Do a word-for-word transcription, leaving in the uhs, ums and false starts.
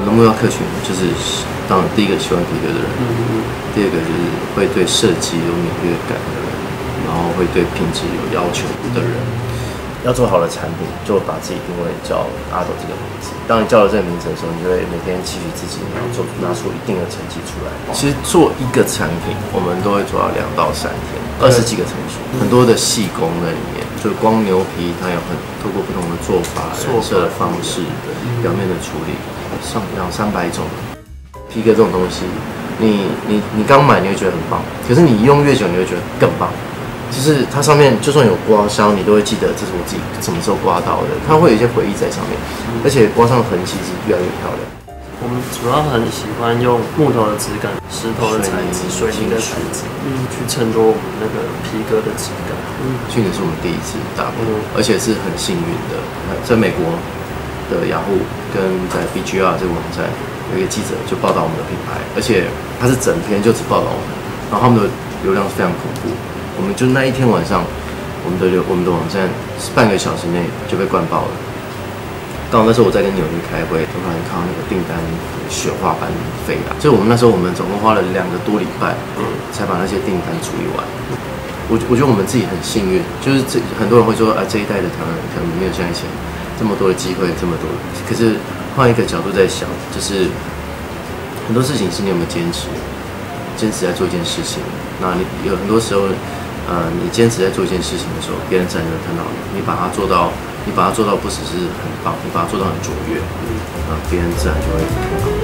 我的目标客群就是当然第一个喜欢迪克的人，嗯、第二个就是会对设计有敏锐感的人，然后会对品质有要求的人。要做好的产品，就把自己定位叫阿斗这个名字。当你叫了这个名字的时候，你就会每天期许自己，然后做拿出一定的成绩出来。其实做一个产品，我们都会做到两到三天，二十几个成熟，嗯、很多的细工在里面。 就光牛皮，它有很透过不同的做法、染色的方式、嗯、表面的处理，上两三百种。皮革这种东西，你你你刚买你会觉得很棒，可是你用越久你会觉得更棒。就是它上面就算有刮伤，你都会记得这是我自己什么时候刮到的，它会有一些回忆在上面。嗯、而且刮上的痕迹是越来越漂亮。我们主要很喜欢用木头的质感、石头的材质、水泥的材质，嗯，去衬托我们那个皮革的质感。 去年是我们第一次打工，嗯、而且是很幸运的。在美国的雅虎跟在 B G R 这个网站，有一个记者就报道我们的品牌，而且他是整篇就只报道我们，然后他们的流量是非常恐怖。我们就那一天晚上，我们的流我们的网站是半个小时内就被灌爆了。刚好那时候我在跟纽约开会，突然看到那个订单雪花般飞来，所以我们那时候我们总共花了两个多礼拜，嗯、才把那些订单处理完。 我我觉得我们自己很幸运，就是这很多人会说啊，这一代的台湾人可能没有像以前这么多的机会，这么多。可是换一个角度在想，就是很多事情是你有没有坚持，坚持在做一件事情。那你有很多时候，呃，你坚持在做一件事情的时候，别人才能看到你。你把它做到，你把它做到不只是很棒，你把它做到很卓越，啊，别人自然就会看到。